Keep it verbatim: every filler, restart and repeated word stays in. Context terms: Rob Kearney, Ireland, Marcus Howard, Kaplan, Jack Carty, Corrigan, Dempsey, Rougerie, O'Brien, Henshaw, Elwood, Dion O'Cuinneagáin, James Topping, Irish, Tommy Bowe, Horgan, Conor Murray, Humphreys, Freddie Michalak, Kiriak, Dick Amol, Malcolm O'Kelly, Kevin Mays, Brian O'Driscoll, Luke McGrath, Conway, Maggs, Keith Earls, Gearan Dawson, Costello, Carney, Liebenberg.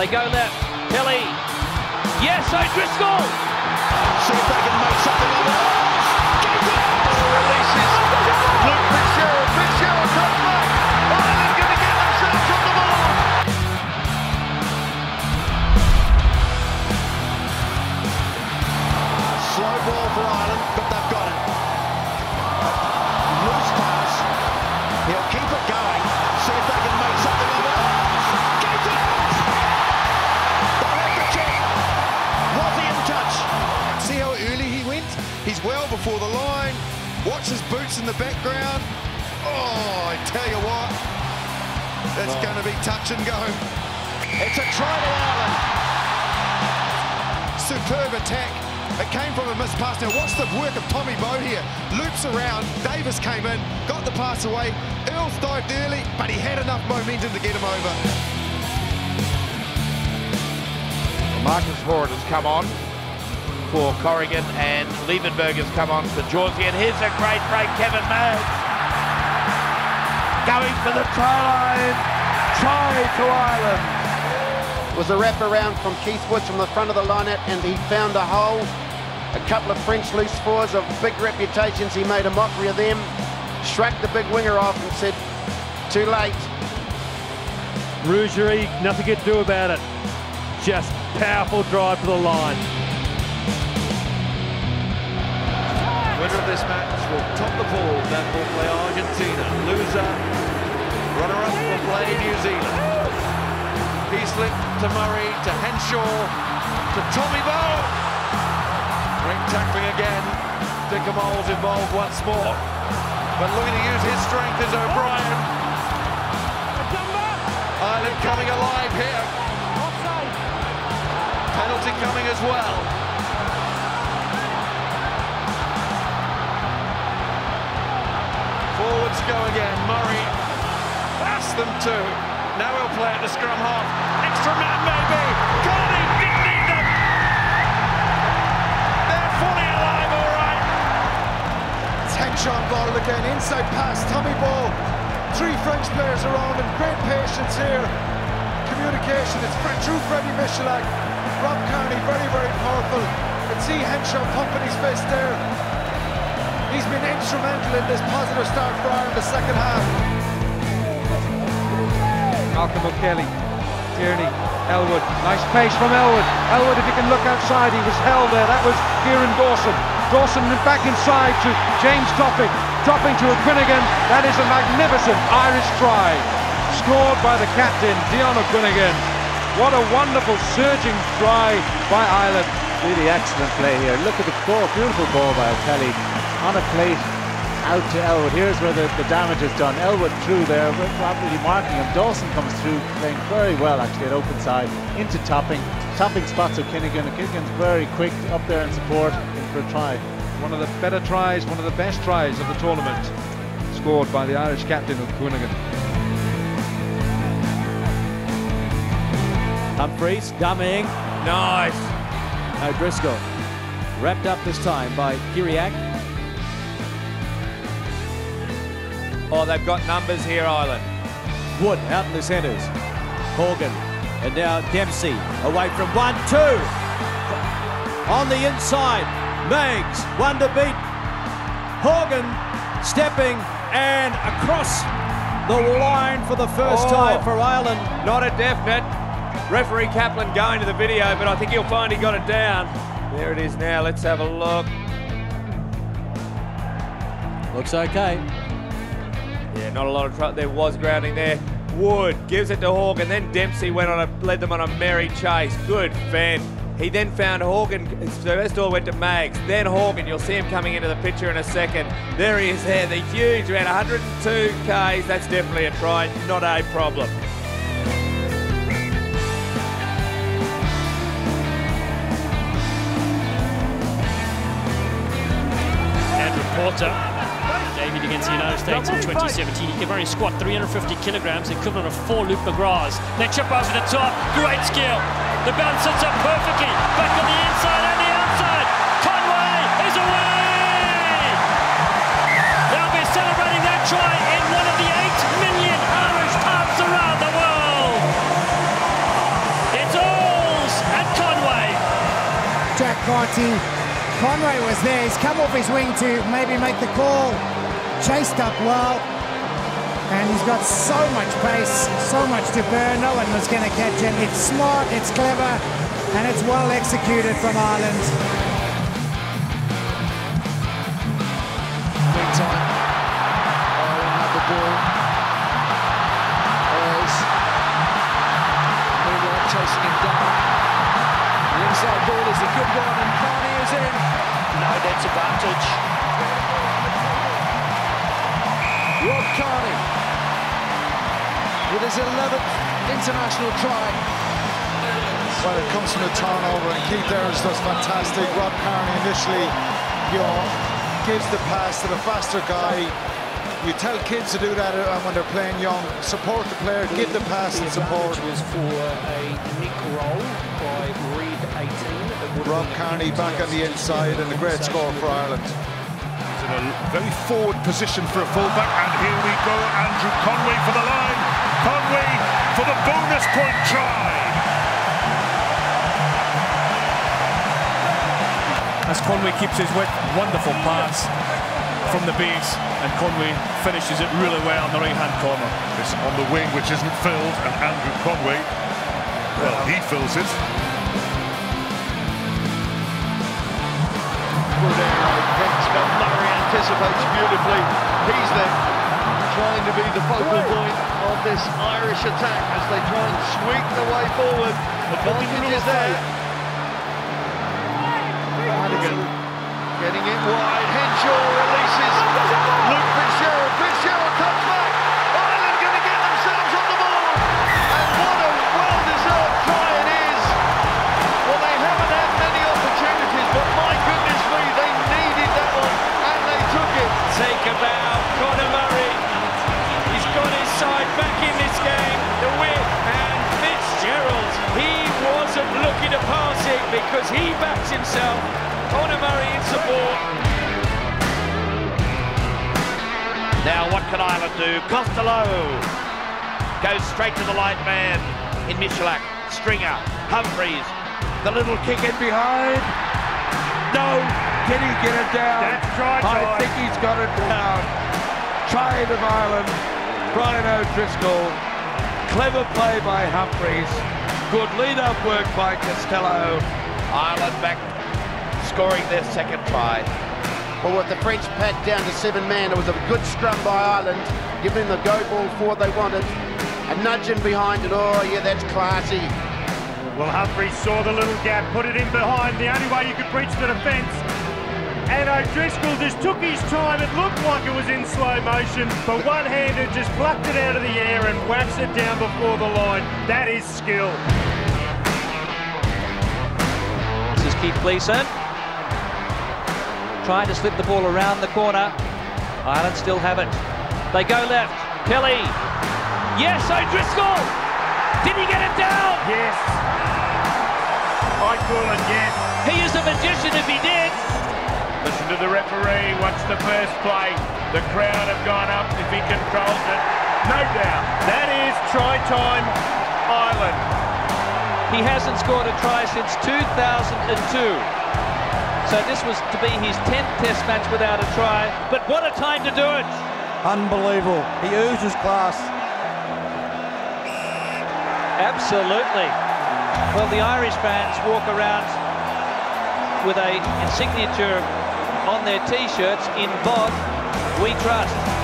They go left. Kelly. Yes, O'Driscoll. See if they can make something of it. Releases. Luke Fitzgerald. Fitzgerald comes back. Oh, they're going to get themselves on the ball. Slow ball for Ireland, but they've got it. Loose pass. He'll keep it going. See if they can make something of it. He's well before the line. Watch his boots in the background. Oh, I tell you what, that's oh. going to be touch and go. It's a try to Ireland. Superb attack. It came from a missed pass. Now watch the work of Tommy Bowe here. Loops around. Davis came in, got the pass away. Earls dived early, but he had enough momentum to get him over. Marcus Howard has come on for Corrigan, and Liebenberg has come on for Jawsey, and here's a great break. Kevin Mays going for the try line, try to Ireland. It was a wraparound from Keith Woods from the front of the line-out, and he found a hole. A couple of French loose fours of big reputations, he made a mockery of them, shrugged the big winger off and said, too late. Rougerie, nothing you can do about it. Just powerful drive to the line. Winner of this match will top the pool, that will play Argentina. Loser, runner-up will play New Zealand. He slipped to Murray, to Henshaw, to Tommy Bowe. Great tackling again. Dick Amol's involved once more. But looking to use his strength is O'Brien. Ireland coming alive here. Penalty coming as well. Forwards go again, Murray, pass them two. Now he'll play at the scrum half. Extra man maybe, Carty didn't need them. They're fully alive, all right. It's Henshaw bottle again, inside pass, Tommy Bowe. Three French players around him, great patience here. Communication, it's through Freddie Michalak. Rob Kearney, very, very powerful. And see Henshaw pumping his fist there. He's been instrumental in this positive start for Ireland in the second half. Malcolm O'Kelly, Kearney, Elwood. Nice pace from Elwood. Elwood, if you can look outside, he was held there. That was Gearan Dawson. Dawson back inside to James Topping. Topping to O'Cuinneagáin. That is a magnificent Irish try. Scored by the captain, Dion O'Cuinneagáin. What a wonderful surging try by Ireland. Really excellent play here. Look at the ball, beautiful ball by O'Kelly. On a plate, out to Elwood. Here's where the, the damage is done. Elwood through there, probably marking him. Dawson comes through, playing very well actually at open side, into Topping. Topping spots O'Cuinneagáin. O'Cuinneagáin's very quick up there in support, in for a try. One of the better tries, one of the best tries of the tournament, scored by the Irish captain O'Cuinneagáin. Humphreys, dummying, nice! O'Driscoll, wrapped up this time by Kiriak. Oh, they've got numbers here, Ireland. Wood out in the centres. Horgan. And now Dempsey away from one, two. On the inside. Maggs, one to beat. Horgan stepping and across the line for the first oh, time for Ireland. Not a def net. Referee Kaplan going to the video, but I think he'll find he got it down. There it is now. Let's have a look. Looks okay. Yeah, not a lot of trouble. There was grounding there. Wood gives it to Horgan, then Dempsey went on a, led them on a merry chase. Good fend. He then found Horgan. The best all went to Maggs, then Horgan. You'll see him coming into the picture in a second. There he is there, the huge man, one hundred and two Ks. That's definitely a try, not a problem. And reporter. Debuted against the United States in twenty seventeen. He could only squat three hundred fifty kilograms, the equivalent of four Luke McGraths. That chip over the top, great skill. The bounce sits up perfectly, back on the inside and the outside. Conway is away! They'll be celebrating that try in one of the eight million Irish pubs around the world. It's Jack Carty. Conway was there, he's come off his wing to maybe make the call, chased up well, and he's got so much pace, so much to burn, no one was going to catch him. It's smart, it's clever, and it's well executed from Ireland. Big time. Ireland have the ball. Earls. Moonlight chasing him down. The inside ball is a good one, and Carney is in. No disadvantage. Rob Kearney with his eleventh international try. Well, it comes from the turnover, and Keith Earls does fantastic. Rob Kearney initially, you know, gives the pass to the faster guy. You tell kids to do that when they're playing young. Support the player, give the pass and support. Was for a nick roll by Reed eighteen. Rob Kearney back on the inside, and a great score for Ireland. It's in a very forward position for a fullback, and here we go, Andrew Conway for the line. Conway for the bonus point try. As Conway keeps his width, wonderful pass from the base, and Conway finishes it really well in the right-hand corner. It's on the wing, which isn't filled, and Andrew Conway, well, he fills it. Well, there I think Scott Murray anticipates beautifully. He's there, trying to be the focal point of this Irish attack as they try and sweep the way forward. The advantage is there. Getting it wide, Henshaw releases Luke Fitzgerald, Fitzgerald comes back, Ireland going to get themselves on the ball, and what a well-deserved try it is. Well, they haven't had many opportunities, but my goodness me, they needed that one, and they took it. Take a bow, Conor Murray, he's got his side back in this game, the win, and Fitzgerald, he wasn't looking to pass it because he backs himself. Conor Murray in support. Now what can Ireland do? Costello goes straight to the light man in Michalak. Stringer, Humphreys, the little kick in behind. No, can he get it down? That's right, I boy. think he's got it down. Try it of Ireland, Brian O'Driscoll. Clever play by Humphreys. Good lead-up work by Costello. Ireland back, scoring their second try. Well, with the French pat down to seven man, it was a good scrum by Ireland, giving them the go ball for what they wanted. A nudge in behind it, oh yeah, that's classy. Well, Humphreys saw the little gap, put it in behind, the only way you could breach the defence. And O'Driscoll just took his time, it looked like it was in slow motion, but one-handed just plucked it out of the air and whaps it down before the line. That is skill. This is Keith Gleeson. Trying to slip the ball around the corner. Ireland still have it. They go left. Kelly. Yes, O'Driscoll. Did he get it down? Yes. I call it yes. He is a magician if he did. Listen to the referee. What's the first play? The crowd have gone up if he controls it. No doubt. That is try time, Ireland. He hasn't scored a try since two thousand two. So this was to be his tenth test match without a try, but what a time to do it! Unbelievable, he oozes class. Absolutely. Well, the Irish fans walk around with a signature on their t-shirts in B O D, we trust.